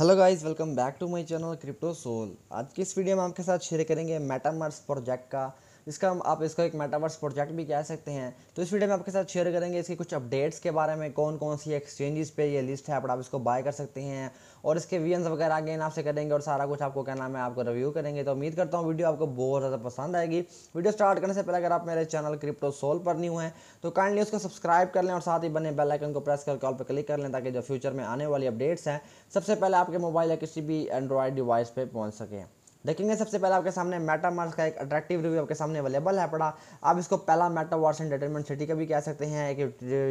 Hello guys, welcome back to my channel Crypto Soul. आज की इस वीडियो में आपके साथ शेयर करेंगे मेटामर्स प्रोजेक्ट का, इसका आप इसको एक मेटावर्स प्रोजेक्ट भी कह सकते हैं। तो इस वीडियो में आपके साथ शेयर करेंगे इसके कुछ अपडेट्स के बारे में, कौन कौन सी एक्सचेंजेस पे ये लिस्ट है आप इसको बाय कर सकते हैं, और इसके वीएन्स वगैरह आगे आपसे करेंगे और सारा कुछ आपको क्या नाम है आपको रिव्यू करेंगे। तो उम्मीद करता हूँ वीडियो आपको बहुत ज़्यादा पसंद आएगी। वीडियो स्टार्ट करने से पहले अगर आप मेरे चैनल क्रिप्टो सोल पर नहीं हुए हैं तो काइंडली उसको सब्सक्राइब कर लें और साथ ही बने बेल आइकन को प्रेस करके ऑल पर क्लिक कर लें, ताकि जो फ्यूचर में आने वाली अपडेट्स हैं सबसे पहले आपके मोबाइल या किसी भी एंड्रॉयड डिवाइस पर पहुँच सकें। देखेंगे सबसे पहले आपके सामने मेटामर्स का एक अट्रैक्टिव रिव्यू आपके सामने अवेलेबल है पड़ा। आप इसको पहला मेटावर्स एंटरटेनमेंट सिटी का भी कह सकते हैं, एक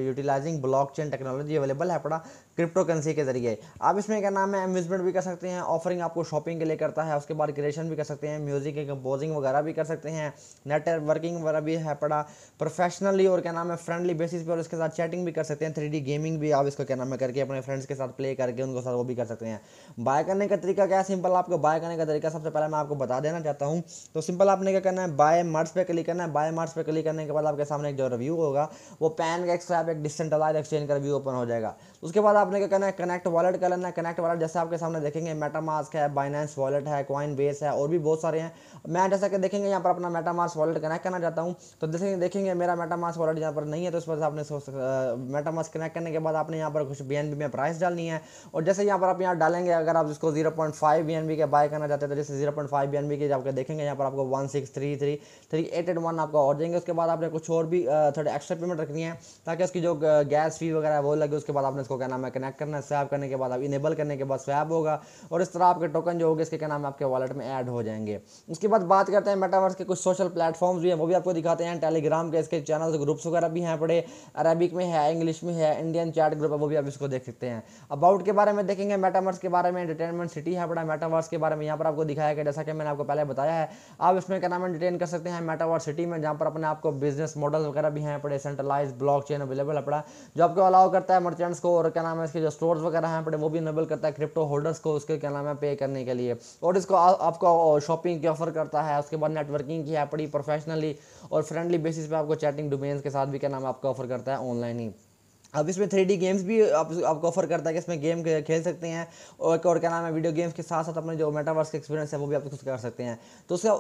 यूटिलाइजिंग ब्लॉकचेन टेक्नोलॉजी अवेलेबल है पड़ा क्रिप्टो करेंसी के जरिए। आप इसमें क्या नाम है एम्यूजमेंट भी कर सकते हैं, ऑफरिंग आपको शॉपिंग के लिए करता है, उसके बाद क्रिएशन भी कर सकते हैं, म्यूजिक कंपोजिंग वगैरह भी कर सकते हैं, नेटवर्किंग वगैरह भी है पड़ा प्रोफेशनली और क्या नाम है फ्रेंडली बेसिस पर, और इसके साथ चैटिंग भी कर सकते हैं, 3D गेमिंग भी आप इसको क्या नाम है करके अपने फ्रेंड्स के साथ प्ले करके उनके साथ वो भी कर सकते हैं। बाय करने का तरीका क्या है, सिंपल आपको बाय करने का तरीका सबसे पहले मैं आपको बता देना चाहता हूं। तो सिंपल आपने क्या करना है, बाय मर्स पे क्लिक करना है। बाय मर्स पे क्लिक करने के बाद आपके सामने एक जो रिव्यू होगा वो पैनकेक्स का एक डिसेंट्रलाइज्ड एक्सचेंज का रिव्यू ओपन हो जाएगा। उसके बाद आपने क्या करना है, कनेक्ट वॉलेट कर लेना है। कनेक्ट वॉलेट जैसे आपके सामने देखेंगे मेटामास्क है, बाइनेंस वॉलेट है, कॉइन बेस है और भी बहुत सारे हैं। मैं जैसा कि देखेंगे यहाँ पर अपना मेटामास्क वॉलेट कनेक्ट करना चाहता हूँ। तो जैसे देखेंगे मेरा मेटामास्क वॉलेट यहाँ पर नहीं है, तो उस पर आपने मेटामास्क कनेक्ट करने के बाद आपने यहाँ पर कुछ बीएनबी में प्राइस डालनी है, और जैसे यहाँ पर आप यहाँ डालेंगे अगर आप जिसको 0.5 बीएनबी के बाय करना चाहते हैं तो जैसे 0.5 BNB के जब आपके देखेंगे यहाँ पर आपको 1633381 आपको और देंगे। उसके बाद आपने कुछ और भी थोड़े एक्स्ट्रा पेमेंट रखनी है ताकि उसकी जो गैस फी वगैरह वो लगे। उसके बाद आपने इसको क्या नाम है कनेक्ट करना है, स्वैप करने के बाद आप इनेबल करने के बाद स्वैप होगा और इस तरह आपके टोकन जो होगा इसके क्या नाम है आपके वॉलेट में ऐड हो जाएंगे। उसके बाद बात करते हैं मेटावर्स के कुछ सोशल प्लेटफॉर्म्स भी हैं, वो भी आपको दिखाते हैं। टेलीग्राम के इसके चैनल ग्रुप्स वगैरह भी हैं पड़े, अरबिक में है, इंग्लिश में है, इंडियन चैट ग्रुप है, वो भी आप इसको देख सकते हैं। अबाउट के बारे में देखेंगे, मेटावर्स के बारे में एंटरटेनमेंट सिटी है बड़ा। मेटावर्स के बारे में यहाँ पर आपको दिखाया गया, जैसा कि मैंने आपको पहले बताया है, आप इसमें क्या नाम एंटरटेन कर सकते हैं मेटावर्स सिटी में, जहां पर अपने आपको बिजनेस मॉडल वगैरह भी हैं पड़े, सेंट्रलाइज ब्लॉकचेन अवेलेबल है पड़ा जो आपको अलाउ करता है मर्चेंट्स को और क्या नाम है इसके जो स्टोर्स वगैरह हैं पड़े वो भी इनेबल करता है क्रिप्टो होल्डर्स को उसके क्या नाम है पे करने के लिए, और इसको आपको शॉपिंग की ऑफर करता है। उसके बाद नेटवर्किंग की है पड़ी प्रोफेशनली और फ्रेंडली बेसिस पर आपको चैटिंग डोमेन्स के साथ भी क्या नाम आपको ऑफर करता है ऑनलाइन ही। अब इसमें 3D गेम्स भी आपको ऑफर करता है कि इसमें गेम खेल सकते हैं और क्या नाम है वीडियो गेम्स के साथ साथ अपने जो मेटावर्स का एक्सपीरियंस है वो भी आप कुछ कर सकते हैं। तो उसका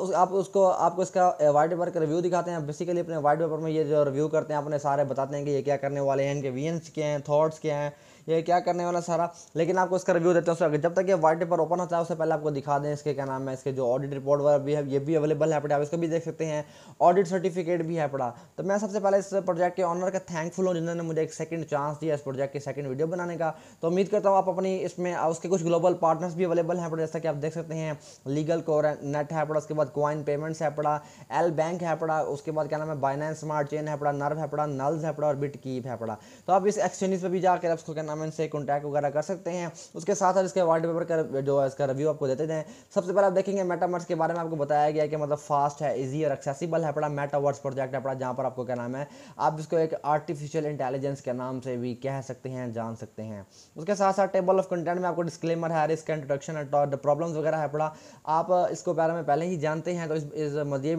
आपको इसका वाइट पेपर का रिव्यू दिखाते हैं। बेसिकली अपने वाइट पेपर में ये जो रिव्यू करते हैं अपने सारे बताते हैं कि ये क्या करने वाले हैं, इनके वीएन्स क्या हैं, थॉट्स क्या हैं, ये क्या करने वाला सारा, लेकिन आपको इसका रिव्यू देते हैं। उसके जब तक ये वाइट पेपर ओपन होता है उससे पहले आपको दिखा दें इसके क्या नाम है इसके जो ऑडिट रिपोर्ट वगैरह भी है, ये भी अवेलेबल है पड़ा, आप इसको भी देख सकते हैं, ऑडिट सर्टिफिकेट भी है पड़ा। तो मैं सबसे पहले इस प्रोजेक्ट के ऑनर का थैंकफुल हूँ जिन्होंने मुझे एक सेकंड चांस दिया इस प्रोजेक्ट की सेकंड वीडियो बनाने का। तो उम्मीद करता हूँ आप अपनी इसमें उसके कुछ ग्लोबल पार्टनर्स भी अवेलेबल हैं पड़ा, जैसा कि आप देख सकते हैं लीगल कोर नेट है पड़ा, उसके बाद कॉइन पेमेंट्स है पड़ा, एल बैंक है पड़ा, उसके बाद क्या नाम है बाइनेंस स्मार्ट चेन है पड़ा, नर्व है पड़ा, नल्स है पड़ा और बिट कीप है पड़ा। तो आप इस एक्सचेंज पर भी जाकर उसको क्या नाम से कॉन्टैक्ट वगैरह कर सकते हैं। उसके साथ साथ इसके वाइट पेपर का जो इसका रिव्यू आपको देते हैं। सबसे पहले आप देखेंगे मेटावर्स के बारे में आपको बताया गया कि मतलब फास्ट है, इजी और एक्सेसिबल है पड़ा मेटावर्स प्रोजेक्ट है पड़ा, जहां पर आपको क्या नाम है आप इसको एक आर्टिफिशियल इंटेलिजेंस के नाम से भी कह सकते हैं, जान सकते हैं। उसके साथ साथ टेबल ऑफ कंटेंट में आपको डिस्क्लेमर है, रिस्क इंट्रोडक्शन एंड प्रॉब्लम्स वगैरह है पड़ा, आप इसको बारे में पहले ही जानते हैं। तो ये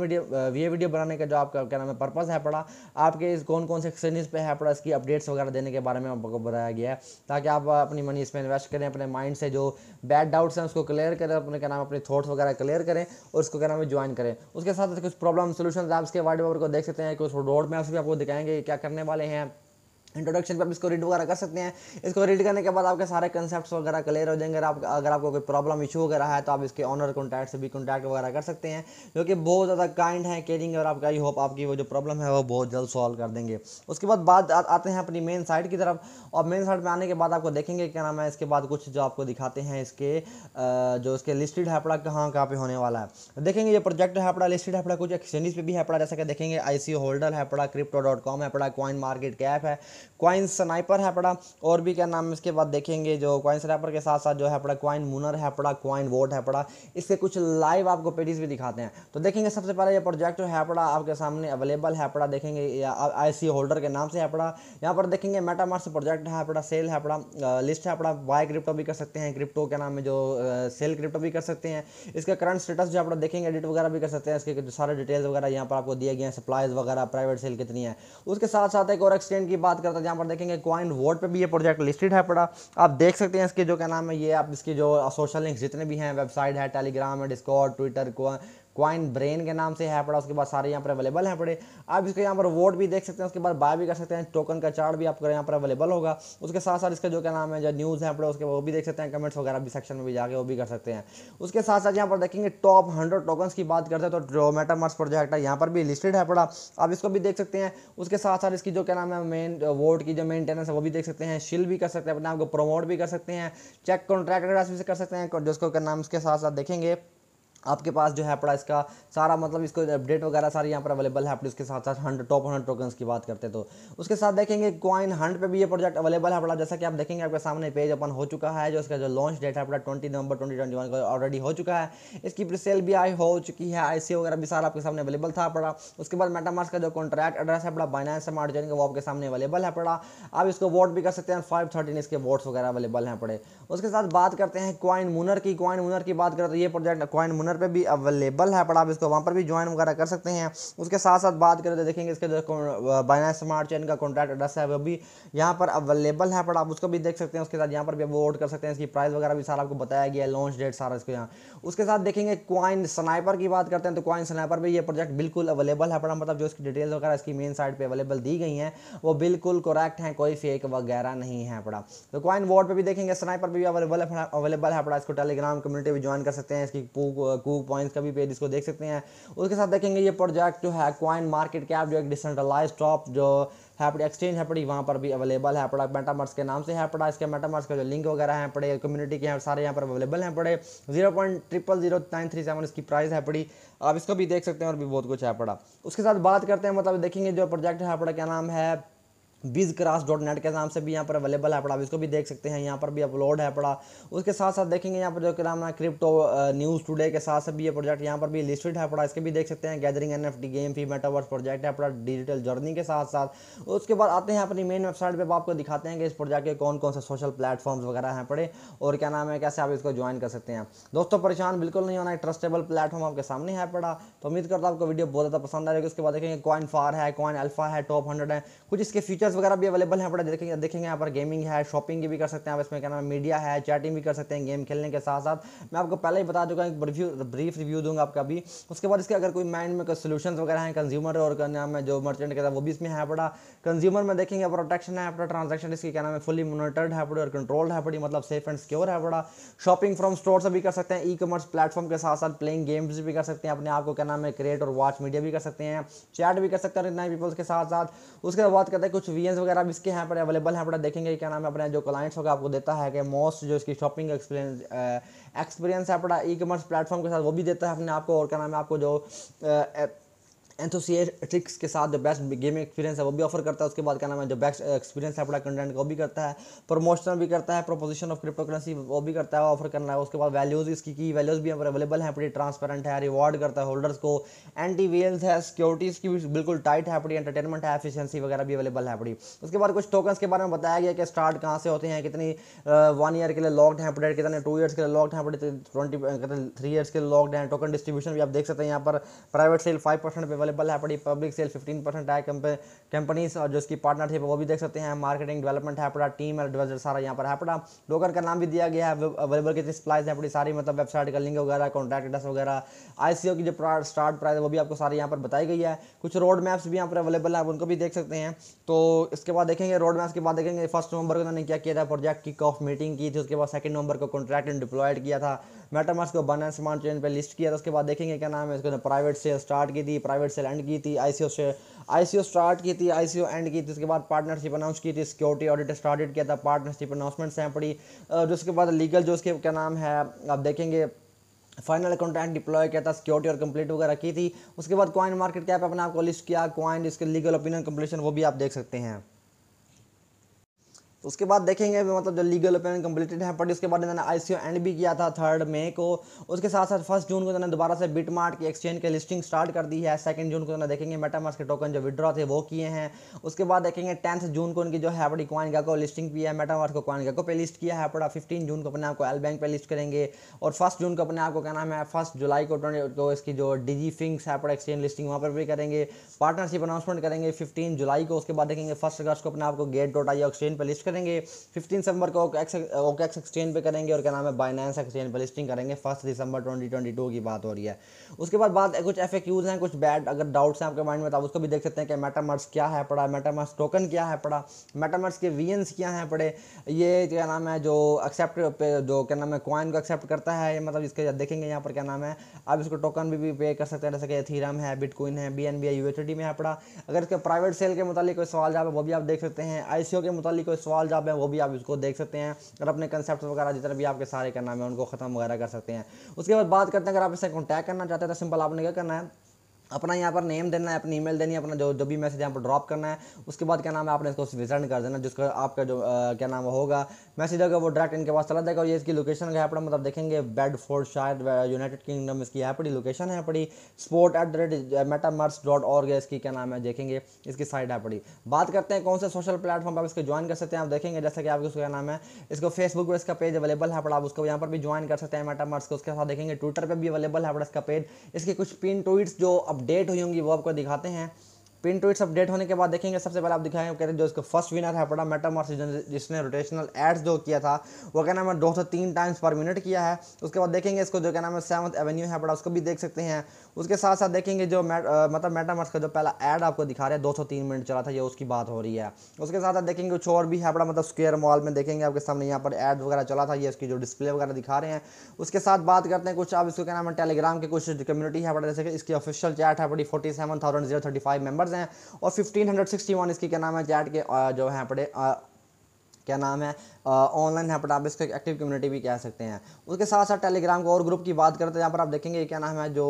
वीडियो बनाने का जो आपका क्या नाम है पर्पज है पड़ा, आपके कौन कौन से एक्सचेंजेस पे है पड़ा इसकी अपडेट्स वगैरह देने के बारे में आपको बताया गया है, ताकि आप अपनी मनी इसमें इन्वेस्ट करें, अपने माइंड से जो बैड डाउट्स हैं उसको क्लियर करें, अपने क्या नाम अपने थॉट्स वगैरह क्लियर करें और उसको क्या नाम ज्वाइन करें। उसके साथ कुछ प्रॉब्लम सोल्यूशन आप इसके वाइट पेपर को देख सकते हैं, कुछ रोड मैप्स भी आपको दिखाएंगे क्या करने वाले हैं। इंट्रोडक्शन पर आप इसको रीड वगैरह कर सकते हैं, इसको रीड करने के बाद आपके सारे कंसेप्ट्स वगैरह क्लियर हो जाएंगे। अगर आपको कोई प्रॉब्लम इशू वगैरह है तो आप इसके ऑनर कॉन्टैक्ट से भी कॉन्टैक्ट वगैरह कर सकते हैं, जो कि बहुत ज़्यादा काइंड है, केयरिंग है और आपका आई होप आपकी वो जो प्रॉब्लम है वो बहुत जल्द सॉल्व कर देंगे। उसके बाद आते हैं अपनी मेन साइट की तरफ, और मेन साइट में आने के बाद आपको देखेंगे क्या नाम है इसके बाद कुछ जो आपको दिखाते हैं इसके जो इसके लिस्टेड है पड़ा कहाँ पे होने वाला है। देखेंगे ये प्रोजेक्ट है पड़ा लिस्टेड है पड़ा कुछ एक्सचेंजेस पे भी है पड़ा, जैसा कि देखेंगे ICO होल्डर है पड़ा, Crypto.com है पड़ा, CoinMarketCap है, CoinSniper है पड़ा और भी क्या नाम इसके बाद देखेंगे जो CoinSniper के साथ साथ जो है पड़ा CoinMunr है पड़ा, CoinVote है पड़ा, इसके कुछ लाइव आपको पेजेस भी दिखाते हैं। तो देखेंगे सबसे पहले ये प्रोजेक्ट जो है पड़ा आपके सामने अवेलेबल है पड़ा, देखेंगे ICO होल्डर के नाम से है पड़ा। यहाँ पर देखेंगे मेटामर्स प्रोजेक्ट है पड़ा, सेल है पड़ा, लिस्ट है पड़ा, बाय क्रिप्टो भी कर सकते हैं, क्रिप्टो के नाम में जो सेल क्रिप्टो भी कर सकते हैं, इसका करंट स्टेटस जो है पड़ा देखेंगे, एडिट वगैरह भी कर सकते हैं, इसके सारे डिटेल्स वगैरह यहाँ पर आपको दिए गए हैं, सप्लाइज वगैरह प्राइवेट सेल कितनी है। उसके साथ साथ एक और एक्सचेंज की बात करते हैं जहाँ पर देखेंगे कॉइन वोट पे भी ये प्रोजेक्ट लिस्टेड है पड़ा। आप देख सकते हैं इसके जो क्या नाम है, ये आप इसकी जो सोशल लिंक्स जितने भी हैं, वेबसाइट है, टेलीग्राम है, डिस्कॉर्ड, ट्विटर, क्वाइन ब्रेन के नाम से है पड़ा, उसके बाद सारे यहाँ पर अवेलेबल हैं पड़े। आप इसके यहाँ पर वोट भी देख सकते हैं, उसके बाद बाय भी कर सकते हैं, टोकन का चार्ट भी आपको यहाँ पर अवेलेबल होगा। उसके साथ साथ इसका जो क्या नाम है जो न्यूज़ है पड़ा उसके वो भी देख सकते हैं, कमेंट्स वगैरह भी सेक्शन में भी जाके वो भी कर सकते हैं। उसके साथ साथ यहाँ पर देखेंगे टॉप 100 टोकन्स की बात करते हैं तो जो मेटामर्स प्रोजेक्ट है यहाँ पर भी लिस्टेड है पड़ा, आप इसको भी देख सकते हैं। उसके साथ साथ इसकी जो क्या नाम है मेन वोट की जो मेनटेनेंस है वो भी देख सकते हैं, शिल भी कर सकते हैं, अपने आप को प्रमोट भी कर सकते हैं, चेक कॉन्ट्रैक्ट भी कर सकते हैं जिसको क्या नाम। इसके साथ साथ देखेंगे आपके पास जो है पड़ा इसका सारा मतलब इसको अपडेट वगैरह सारी यहाँ पर अवेलेबल है। उसके साथ साथ टॉप 100 टोकन्स की बात करते हैं तो उसके साथ देखेंगे कॉइन हंट पे भी ये प्रोजेक्ट अवेलेबल है पड़ा। जैसा कि आप देखेंगे आपके सामने पेज ओपन हो चुका है, जो इसका जो लॉन्च डेट है अपना 20 नवंबर 2021 को ऑलरेडी हो चुका है। इसकी प्रीसेल भी आई हो चुकी है, ICO वगैरह भी सारा आपके सामने अवेलेबल था पड़ा। उसके बाद मेटामास्क का जो कॉन्ट्रैक्ट एड्रेस है पड़ा बाइनेंस स्मार्ट चेन का वो आपके सामने अवेलेबल है पड़ा, आप इसको वोट भी कर सकते हैं, 513 इसके वोट्स वगैरह अवेलेबल हैं पड़े। उसके साथ बात करते हैं CoinMunr की। CoinMunr की बात करें तो ये प्रोजेक्ट CoinMunr पे भी अवेलेबल है पड़ा, आप इसको वहां पर भी ज्वाइन वगैरह कर सकते हैं। उसके साथ साथ बात करें तो देखेंगे इसके जो बाइनेंस स्मार्ट चेन का कॉन्ट्रैक्ट एड्रेस है वो भी यहां पर अवेलेबल है पड़ा, आप उसको भी देख सकते हैं। उसके साथ यहां पर भी वोट कर सकते हैं, इसकी प्राइस वगैरह भी सारा आपको बताया गया है, लॉन्च डेट सारा इसको यहाँ। उसके साथ देखेंगे CoinSniper की बात करते हैं तो CoinSniper पे ये प्रोजेक्ट बिल्कुल अवेलेबल है पड़ा, मतलब जो इसकी डिटेल्स वगैरह इसकी मेन साइट पर अवेलेबल दी गई हैं वो बिल्कुल करेक्ट हैं, कोई फेक वगैरह नहीं है पड़ा। तो CoinVote पे भी देखेंगे, स्नाइपर पे भी अवेलेबल है पड़ा, इसको टेलीग्राम कम्युनिटी भी ज्वाइन कर सकते हैं, इसकी कूक पॉइंट्स का भी पेज इसको देख सकते हैं। उसके साथ देखेंगे ये प्रोजेक्ट जो है CoinMarketCap जो एक डिसेंट्रलाइज टॉप जो है पड़ी एक्सचेंज है पड़ी वहाँ पर भी अवेलेबल है पड़ा, मेटामर्स के नाम से है पड़ा। इसके मेटामर्स का जो लिंक वगैरह है पड़े, कम्युनिटी के हैं सारे यहाँ पर अवेलेबल हैं पड़े। 0.0000937 इसकी प्राइस है पड़ी, आप इसको भी देख सकते हैं और भी बहुत कुछ है पड़ा। उसके साथ बात करते हैं मतलब देखेंगे जो प्रोजेक्ट है पड़ा क्या नाम है BizCross.net के नाम से भी यहाँ पर अवेलेबल है पड़ा, आप इसको भी देख सकते हैं, यहाँ पर भी अपलोड है पड़ा। उसके साथ साथ देखेंगे यहाँ पर जो नाम है CryptoNewsToday के साथ से भी ये प्रोजेक्ट यहाँ पर भी लिस्टेड है पड़ा, इसके भी देख सकते हैं। Gathering NFT GameFi metaverse project है पड़ा डिजिटल जर्नी के साथ साथ। उसके बाद आते हैं अपनी मेन वेबसाइट पर, आपको दिखाते हैं कि इस प्रोजेक्ट के कौन कौन से सोशल प्लेटफॉर्म्स वगैरह हैं पड़े और क्या नाम है कैसे आप इसको ज्वाइन कर सकते हैं। दोस्तों परेशान बिल्कुल नहीं होना है, ट्रस्टेबल प्लेटफॉर्म आपके सामने है पड़ा। तो उम्मीद करता हूँ आपको वीडियो बहुत ज़्यादा पसंद आएगी। उसके बाद देखेंगे CoinMunr है, CoinAlpha है, टॉप 100 है, कुछ इसके फीचर वगैरह भी अवेलेबल है पड़ा। देखेंगे यहाँ पर गेमिंग है, शॉपिंग भी कर सकते हैं आप इसमें, क्या नाम है मीडिया है, चैटिंग भी कर सकते हैं गेम खेलने के साथ साथ। मैं आपको पहले ही बता चुका हूँ, ब्रीफ रिव्यू दूंगा आपका भी। उसके बाद इसके अगर कोई माइंड में कोई सोल्यूशन वगैरह हैं कंज्यूमर और क्या नाम है जो मर्चेंट के साथ वो भी इसमें है पड़ा। कंज्यूमर में देखेंगे प्रोटेक्शन है अपना, ट्रांजेक्शन इसकी क्या नाम है फुली मॉनिटर्ड है पड़ी और कंट्रोल्ड है पड़ी, मतलब सेफ एंड सिक्योर है पड़ा। शॉपिंग फ्रॉम स्टोर से भी कर सकते हैं, ई कॉमर्स प्लेटफॉर्म के साथ साथ प्लेइंग गेम्स भी कर सकते हैं, अपने आप को क्या नाम है क्रिएट और वॉच मीडिया भी कर सकते हैं, चैट भी कर सकते हैं नए पीपल्स के साथ साथ। उसके बाद कहते हैं कुछ VNs वगैरह भी इसके यहाँ पर अवेलेबल हैं पड़ा। देखेंगे क्या नाम है अपने जो क्लाइंट्स होगा आपको देता है कि मोस्ट जो इसकी शॉपिंग एक्सपीरियंस है पड़ा, ई कॉमर्स प्लेटफॉर्म के साथ वो भी देता है अपने आपको, और क्या नाम है आपको जो एंथुसियास्टिक्स के साथ जो बेस्ट गेमिंग एक्सपीरियंस है वो भी ऑफर करता है। उसके बाद क्या नाम है जो बेस्ट एक्सपीरियंस है अपना कंटेंट को भी करता है, प्रमोशन भी करता है, प्रोपोजिशन ऑफ क्रिप्टो करेंसी वो भी करता है ऑफर करना है। उसके बाद वैल्यूज़ इसकी की वैल्यूज़ भी यहाँ पर अवेलेबल है अपनी, ट्रांसपेरेंट है, रिवॉर्ड करता है होल्डर्स को, एंटी वेल्स है, सिक्योरिटीज़ की भी बिल्कुल टाइट है अपनी, एंटरटेनमेंट है, एफिशिएंसी वगैरह भी अवेलेबल है अपनी। उसके बाद कुछ टोकन्स के बारे में बताया गया कि स्टार्ट कहाँ से होते हैं, कितनी 1 ईयर के लिए लॉक्ड है अपडेट, कितने 2 ईयर्स के लिए लॉक्ड है अपडेट, 3 ईयर्स के लिए लॉक्ड है। टोकन डिस्ट्रीब्यूशन भी आप देख सकते हैं यहाँ पर, प्राइवेट सेल 5% अवेलेबल है पड़ी, पब्लिक सेल 15% है, कंपनीज और जो इसकी पार्टनरशिप वो भी देख सकते हैं, मार्केटिंग डेवलपमेंट है पड़ा, टीम एडवाइजर सारा यहाँ पर है पड़ा। टोकन का नाम भी दिया गया है, अवेलेबल कितनी स्प्लाइज है पड़ी सारी, मतलब वेबसाइट का लिंक वगैरह, कॉन्टैक्ट एड्रेस वगैरह, ICO की जो स्टार्ट प्राइस है वो भी आपको सारी यहाँ पर बताई गई है। कुछ रोड मैप्स भी यहाँ पर अवेलेबल है, आप उनको भी देख सकते हैं। तो इसके बाद देखेंगे रोड मैप्स के बाद देखेंगे 1 नवंबर को उन्होंने क्या किया था, प्रोजेक्ट किक ऑफ मीटिंग की थी। उसके बाद 2 नवंबर को कॉन्ट्रैक्ट एंड डिप्लॉयड किया था, मेटामास्क को बाइनेंस स्मार्ट चेन पर लिस्ट किया था। उसके बाद देखेंगे क्या नाम है इसको प्राइवेट सेल स्टार्ट की थी, प्राइवेट सेल एंड की थी, ICO स्टार्ट की थी, ICO एंड की थी। उसके बाद पार्टनरशिप अनाउंस की थी, सिक्योरिटी ऑडिट स्टार्टेड किया था, पार्टनरशिप अनाउंसमेंट्स हैं पड़ी। उसके बाद लीगल जो उसके क्या नाम है आप देखेंगे फाइनल कॉन्ट्रैक्ट डिप्लॉय किया था, सिक्योरिटी और कंप्लीट वगैरह की थी। उसके बाद CoinMarketCap अपने आपको लिस्ट किया, कॉइन इसके लीगल ओपिनियन कंप्लीशन वो भी आप देख सकते हैं। उसके बाद देखेंगे मतलब जो लीगल ओपिनियन कंप्लीटेड है, बट उसके बाद इन्होंने आईसीओ एंड भी किया था 3 मई को। उसके साथ साथ 1 जून को इन्होंने दोबारा से बिटमार्ट की एक्सचेंज की लिस्टिंग स्टार्ट कर दी है। 2 जून को इन्होंने देखेंगे मेटामास के टोकन जो विड्रॉ थे वो किए हैं। उसके बाद देखेंगे 10 जून को इनकी जो है बड़ी क्वाइनगा को लिस्टिंग किया है, मेटामास को क्वाइनगा को पे लिस्ट किया है बड़ा। 15 जून को अपने आपको एल बैंक पर लिस्ट करेंगे और 1 जून को अपने आपको क्या नाम है 1 जुलाई को इसकी जो डीजी थिंग्स है बड़ा एक्सचेंज लिस्टिंग वहाँ पर भी करेंगे, पार्टनरशिप अनाउंसमेंट करेंगे 15 जुलाई को। उसके बाद देखेंगे 1 अगस्त को अपने आपको Gate.io एक्सचेंज पर लिस्ट करेंगे, 15 दिसंबर को OKX एक्सचेंज पे करेंगे और क्या नाम है Binance एक्सचेंज पर लिस्टिंग करेंगे। 1 दिसंबर 2022 की बात हो रही है। उसके बाद कुछ FAQs हैं, कुछ बैड अगर डाउट्स हैं आपके माइंड में तो आप उसको भी देख सकते हैं कि मेटामर्स क्या है पड़ा, मेटामर्स टोकन क्या है पड़ा, मेटामर्स के वीएनस क्या है पड़े, ये क्या नाम है जो एक्सेप्ट जो क्या नाम है कॉइन को एक्सेप्ट करता है, मतलब इसके देखेंगे यहाँ पर क्या नाम है आप इसको टोकन भी पे कर सकते हैं जैसे कि एथीरम है, बिटकॉइन है, BNB है, USDT में है पड़ा। अगर इसके प्राइवेट सेल के मुतालिक कोई सवाल जवाब है वो भी आप देख सकते हैं, ICO के मुतालिक कोई सवाल जवाब है वो भी आप इसको देख सकते हैं और अपने कंसेप्ट वगैरह जितने भी आपके सारे करना है उनको ख़त्म वगैरह कर सकते हैं। उसके बाद बात करते हैं अगर आप इससे कॉन्टैक्ट करना चाहते हैं तो सिंपल आपने क्या करना है अपना यहाँ पर नेम देना है, अपनी ईमेल देनी है, अपना जो भी मैसेज यहाँ पर ड्रॉप करना है। उसके बाद क्या नाम है आपने इसको रिसेंड कर देना, जिसका आपका जो क्या नाम होगा मैसेज होगा वो डायरेक्ट इनके पास चला जाएगा। और ये इसकी लोकेशन का है अपना मतलब देखेंगे बेडफोर्ड शायद यूनाइटेड किंगडम इसकी है पड़ी लोकेशन है पड़ी। sport@metamers.org इसकी क्या नाम है देखेंगे इसकी साइड है पड़ी। बात करते हैं कौन से सोशल प्लेटफॉर्म आप इसको ज्वाइन कर सकते हैं, आप देखेंगे जैसे कि आपको उसका क्या नाम है इसको फेसबुक पर इसका पेज अवेलेबल है पड़ा, आप उसको यहाँ पर भी ज्वाइन कर सकते हैं मेटामर्स को। उसके साथ देखेंगे ट्विटर पर भी अवेलेबल है पड़ा इसका पेज, इसके कुछ पिन ट्वीट्स जो अपडेट हुई होंगी वो आपको दिखाते हैं। पिन ट्वीट्स अपडेट होने के बाद देखेंगे सबसे पहले आप दिखाएंगे कहते हैं जो इसका फर्स्ट विनर है पड़ा मेटामर्स जिसने रोटेशनल एड्स जो किया था वो क्या नाम है 203 टाइम्स पर मिनट किया है। उसके बाद देखेंगे इसको जो क्या नाम है 7th एवेन्यू है पड़ा उसको भी देख सकते हैं। उसके साथ साथ देखेंगे जो मतलब मेटामर्स का जो पहला एड आपको दिखा रहे हैं 203 मिनट चला था, ये उसकी बात हो रही है। उसके साथ साथ देखेंगे कुछ और भी है पड़ा मतलब स्क्वायर मॉल में देखेंगे आपके सामने यहाँ पर एड वगैरह चला था, ये इसकी जो डिस्प्ले वगैरह दिखा रहे हैं। उसके साथ बात करते हैं कुछ आप इसको क्या नाम है टेलीग्राम के कुछ कम्युनिटी है पड़ा जैसे कि इसकी ऑफिशियल चैट है बड़ी 47,035 मेंबर्स हैं और 1561 इसकी क्या नाम है चैट के जो है पड़े क्या नाम है ऑनलाइन है पर आप इसको एक्टिव कम्युनिटी भी कह सकते हैं। उसके साथ साथ टेलीग्राम को और ग्रुप की बात करते हैं, यहाँ पर आप देखेंगे क्या नाम है जो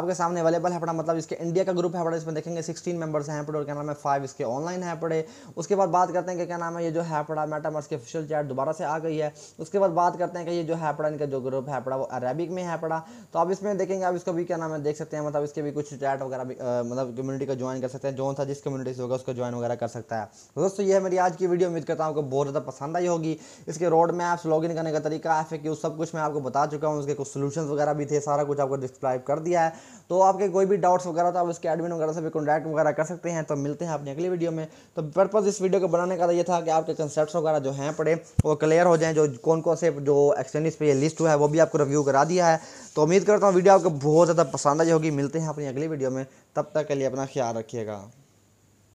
आपके सामने अवेलेबल है पड़ा मतलब इसके इंडिया का ग्रुप है पड़ा, इसमें देखेंगे 16 मेंबर्स हैं पड़े और क्या नाम है 5 इसके ऑनलाइन है पड़े। उसके बाद बात करते हैं कि क्या नाम है ये जो है पड़ा मेटामर्स की ऑफिशियल चैट दोबारा से आ गई है। उसके बाद बात करते हैं कि ये जो है पड़ा इनका जो ग्रुप है पड़ा वो अरेबिक में है पड़ा, तो आप इसमें देखेंगे आप इसको भी क्या नाम है देख सकते हैं मतलब इसके भी कुछ चैट वगैरह भी मतलब कम्युनिटी को ज्वाइन कर सकते हैं, जोन सा जिस कम्युनिटी से होगा उसको ज्वाइन वगैरह कर सकता है। दोस्तों ये है मेरी आज की वीडियो, उम्मीद करता हूँ आपको बहुत ज़्यादा पसंद आई होगी। इसके रोड मैप्स, लॉगिन करने का तरीका, FAQ सब कुछ मैं आपको बता चुका हूँ, उसके कुछ सोल्यूशंस वगैरह भी थे, सारा कुछ आपको डिस्क्राइब कर दिया है। तो आपके कोई भी डाउट्स वगैरह तो आप इसके एडमिन वगैरह से भी कॉन्टैक्ट वगैरह कर सकते हैं। तो मिलते हैं अपनी अगली वीडियो में। तो पर्पज़ इस वीडियो को बनाने का ये था कि आपके कंसेप्ट वगैरह जो हैं पड़े वो क्लियर हो जाएँ, जो कौन कौन से जो एक्सचेंज पर लिस्ट हुआ है वो भी आपको रिव्यू करा दिया है। तो उम्मीद करता हूँ वीडियो आपको बहुत ज़्यादा पसंद आई होगी। मिलते हैं अपनी अगली वीडियो में, तब तक के लिए अपना ख्याल रखिएगा।